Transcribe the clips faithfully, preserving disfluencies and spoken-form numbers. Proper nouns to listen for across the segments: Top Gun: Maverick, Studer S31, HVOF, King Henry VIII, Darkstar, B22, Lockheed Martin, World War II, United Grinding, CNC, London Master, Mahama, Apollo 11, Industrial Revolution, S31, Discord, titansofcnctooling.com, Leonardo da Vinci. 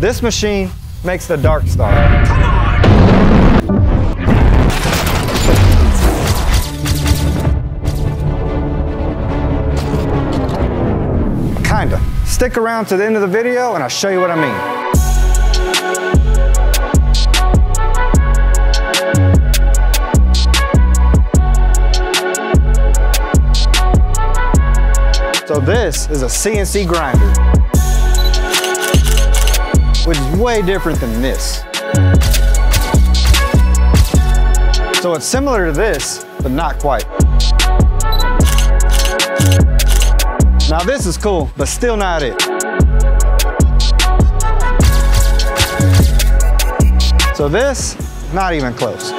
This machine makes the Darkstar. Come on! Kinda. Stick around to the end of the video and I'll show you what I mean. So this is a C N C grinder, which is way different than this. So it's similar to this, but not quite. Now this is cool, but still not it. So this, not even close.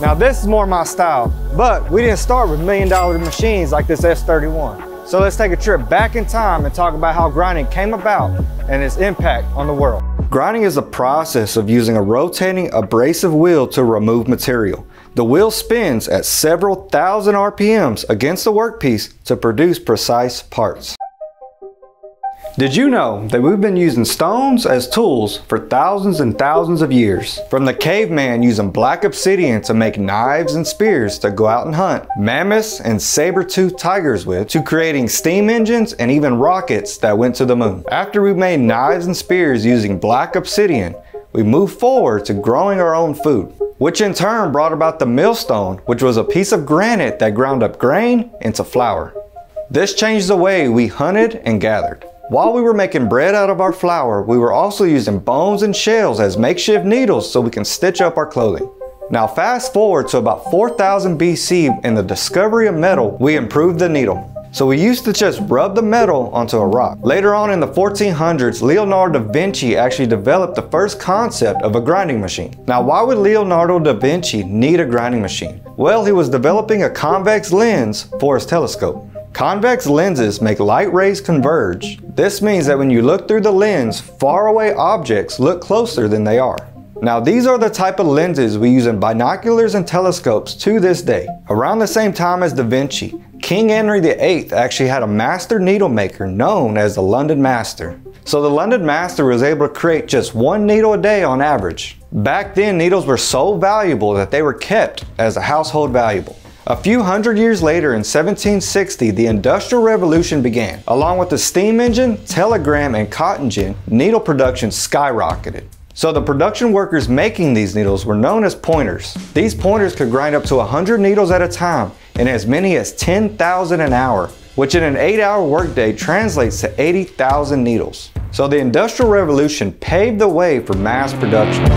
Now this is more my style, but we didn't start with million dollar machines like this S thirty-one. So let's take a trip back in time and talk about how grinding came about and its impact on the world. Grinding is a process of using a rotating abrasive wheel to remove material. The wheel spins at several thousand R P Ms against the workpiece to produce precise parts. Did you know that we've been using stones as tools for thousands and thousands of years? From the caveman using black obsidian to make knives and spears to go out and hunt, mammoths and saber-toothed tigers with, to creating steam engines and even rockets that went to the moon. After we made knives and spears using black obsidian, we moved forward to growing our own food, which in turn brought about the millstone, which was a piece of granite that ground up grain into flour. This changed the way we hunted and gathered. While we were making bread out of our flour, we were also using bones and shells as makeshift needles so we can stitch up our clothing. Now fast forward to about four thousand B C and the discovery of metal, we improved the needle. So we used to just rub the metal onto a rock. Later on in the fourteen hundreds, Leonardo da Vinci actually developed the first concept of a grinding machine. Now why would Leonardo da Vinci need a grinding machine? Well, he was developing a convex lens for his telescope. Convex lenses make light rays converge. This means that when you look through the lens, faraway objects look closer than they are. Now these are the type of lenses we use in binoculars and telescopes to this day. Around the same time as Da Vinci, King Henry the eighth actually had a master needle maker known as the London Master. So the London Master was able to create just one needle a day on average. Back then, needles were so valuable that they were kept as a household valuable. A few hundred years later, in seventeen sixty, the Industrial Revolution began. Along with the steam engine, telegram, and cotton gin, needle production skyrocketed. So the production workers making these needles were known as pointers. These pointers could grind up to one hundred needles at a time and as many as ten thousand an hour, which in an eight-hour workday translates to eighty thousand needles. So the Industrial Revolution paved the way for mass production.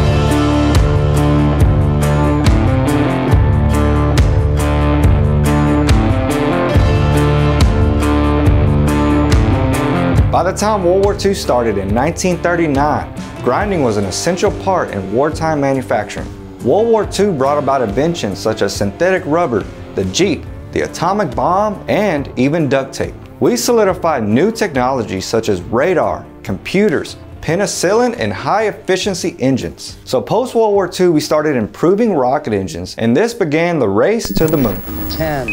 By the time World War Two started in nineteen thirty-nine, grinding was an essential part in wartime manufacturing. World War Two brought about inventions such as synthetic rubber, the jeep, the atomic bomb, and even duct tape. We solidified new technologies such as radar, computers, penicillin, and high-efficiency engines. So post-World War Two, we started improving rocket engines, and this began the race to the moon. ten,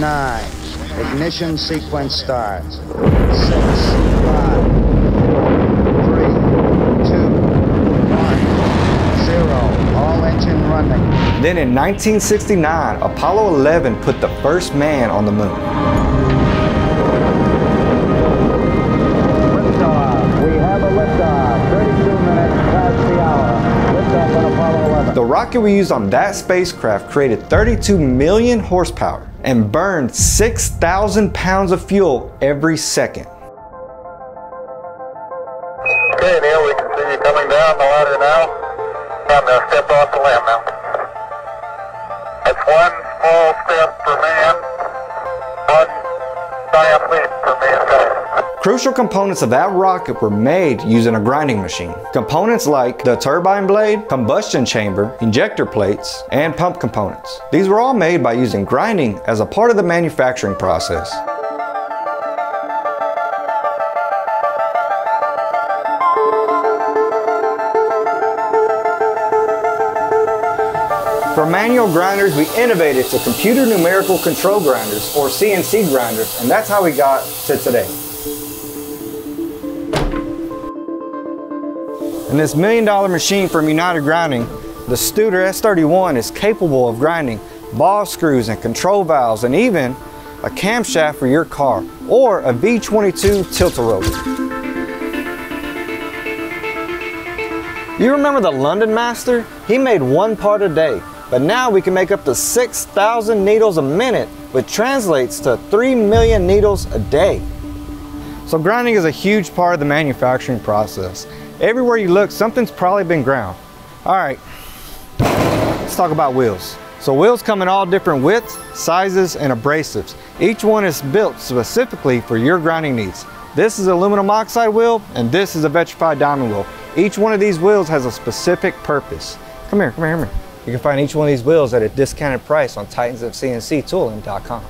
nine, ignition sequence starts. Six, five, three, two, one, zero. All engine running. Then in nineteen sixty-nine, Apollo eleven put the first man on the moon. Liftoff. We have a liftoff. thirty-two minutes past the hour. Liftoff on Apollo eleven. The rocket we used on that spacecraft created thirty-two million horsepower and burned six thousand pounds of fuel every second. Okay, Neil, we can see you coming down the ladder now. Time to step off the land now. That's one small step for man, one giant leap for mankind. Crucial components of that rocket were made using a grinding machine. Components like the turbine blade, combustion chamber, injector plates, and pump components. These were all made by using grinding as a part of the manufacturing process. From manual grinders, we innovated to computer numerical control grinders, or C N C grinders, and that's how we got to today. And this million dollar machine from United Grinding, the Studer S thirty-one, is capable of grinding ball screws and control valves and even a camshaft for your car or a B twenty-two tilt-a-roller. You remember the London Master? He made one part a day, but now we can make up to six thousand needles a minute, which translates to three million needles a day. So grinding is a huge part of the manufacturing process. Everywhere you look, something's probably been ground. All right, let's talk about wheels. So wheels come in all different widths, sizes, and abrasives. Each one is built specifically for your grinding needs. This is an aluminum oxide wheel, and this is a vitrified diamond wheel. Each one of these wheels has a specific purpose. Come here, come here, come here. You can find each one of these wheels at a discounted price on titans of c n c tooling dot com.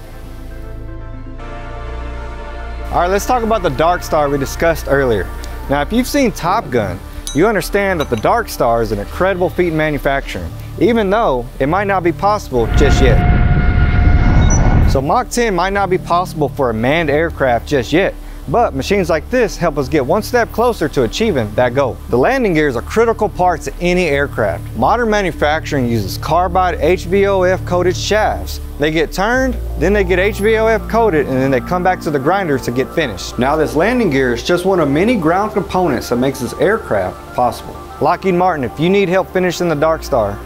All right, let's talk about the Darkstar we discussed earlier. Now, if you've seen Top Gun, you understand that the Darkstar is an incredible feat in manufacturing, even though it might not be possible just yet. So Mach ten might not be possible for a manned aircraft just yet, but machines like this help us get one step closer to achieving that goal. The landing gears are critical parts of any aircraft. Modern manufacturing uses carbide H V O F coated shafts. They get turned, then they get H V O F coated, and then they come back to the grinders to get finished. Now this landing gear is just one of many ground components that makes this aircraft possible. Lockheed Martin, if you need help finishing the Darkstar,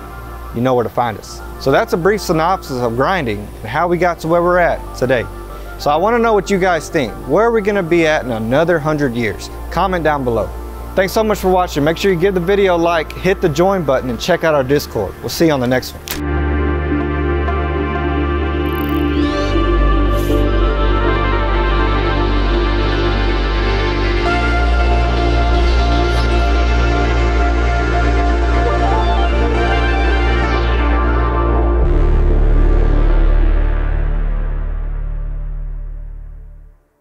you know where to find us. So that's a brief synopsis of grinding and how we got to where we're at today. So I want to know what you guys think. Where are we going to be at in another hundred years? Comment down below. Thanks so much for watching. Make sure you give the video a like, hit the join button, and check out our Discord. We'll see you on the next one.